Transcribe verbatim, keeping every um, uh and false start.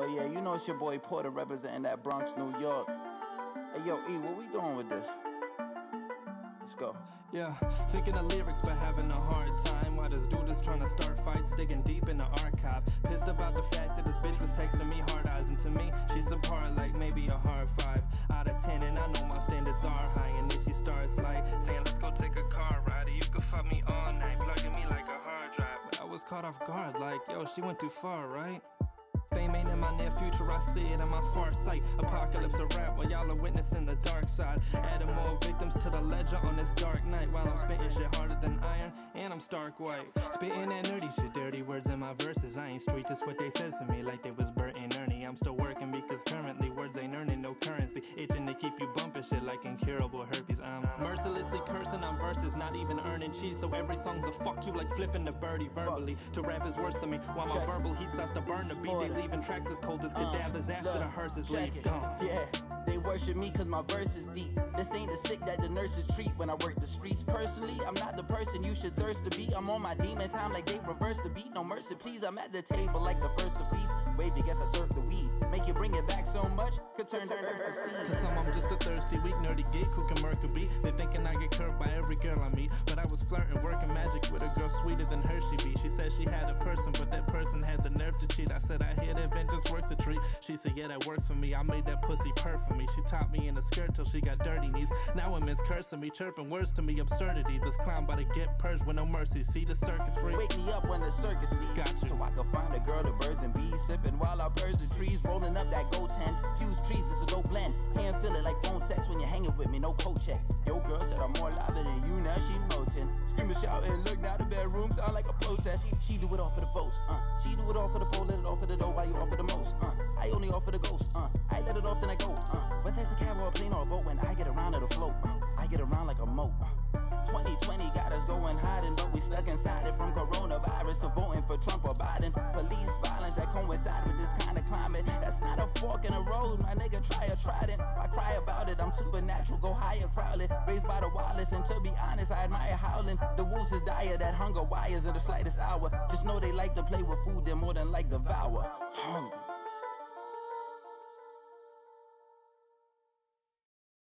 But yeah, you know it's your boy Porter representing that Bronx, New York. Hey yo, E, what we doing with this? Let's go. Yeah, thinking of lyrics but having a hard time. Why this dude is trying to start fights, digging deep in the archive. Pissed about the fact that this bitch was texting me hard eyes, and to me, she's a part like maybe a hard five out of ten. And I know my standards are high, and then she starts like saying, let's go take a car ride, or you can fuck me all night, plugging me like a hard drive. But I was caught off guard like, yo, she went too far, right? Fame ain't in my near future, I see it in my far sight. Apocalypse a rap while y'all are witnessing the dark side. Adding more victims to the ledger on this dark night. While I'm spitting shit harder than iron, and I'm stark white. Spitting that nerdy shit, dirty words in my verses. I ain't street, just what they says to me like they was Bert and Ernie. I'm still working because currently words ain't earning no currency. Itching to keep you bumping shit like incurable herpes. I'm mercilessly cursing on verses, not even earning cheese. So every song's a fuck you like flipping the birdie verbally. To rap is worse than me, while my verbal heat starts to burn the beat daily. Leaving tracks as cold as cadavers um, after look, the hearses leave it. Gone. Yeah, they worship me cause my verse is deep. This ain't the sick that the nurses treat when I work the streets. Personally, I'm not the person you should thirst to be. I'm on my demon time like they reverse the beat. No mercy please, I'm at the table like the first to feast. Wavy, guess I serve the weed. Make you bring it back so much, could turn the earth to sea. To some, I'm just a thirsty, weak, nerdy geek who can murk a beat. They thinking I get curved by every girl I meet. But I was flirting, working magic with a girl sweeter than Hershey B. She said she had a person, but that person had the nerve to cheat. I said I hear that vengeance works a treat. She said, yeah, that works for me. I made that pussy purr for me. She taught me in a skirt till she got dirty knees. Now women's cursing me, chirping words to me, absurdity. This clown about to get purged with no mercy. See the circus free. Wake me up when the circus leaves. Gotcha. So I can find a girl, the birds and bees, sipping while I purge the trees, rolling up that gold ten. Fused trees is a low blend. Hand feel it like phone sex when you're hanging with me, no coat check. Yo, girl said I'm more lively than you, now she molten. Screaming, shouting, look now the bedroom sound like a protest. She, she do it all for the votes, uh. She do it all for the pole, let it off for the dough while you offer the most, uh. I only offer the ghost, uh. I let it off then I go, uh. But there's a cab or a plane or a boat when I get around to the float, uh. I get around like a moat, uh. twenty twenty got us going hiding, but we stuck inside it from coronavirus to voting for Trump or Biden. Police violence that coincide with this kind of climate. That's not a fork in the road, my nigga, try a trident. Why cry about it? I'm supernatural, go higher, Crowley. Raised by the Wallace, and to be honest, I admire howling. The wolves is dire, that hunger wires in the slightest hour. Just know they like to play with food, they're more than like devour. Hungry.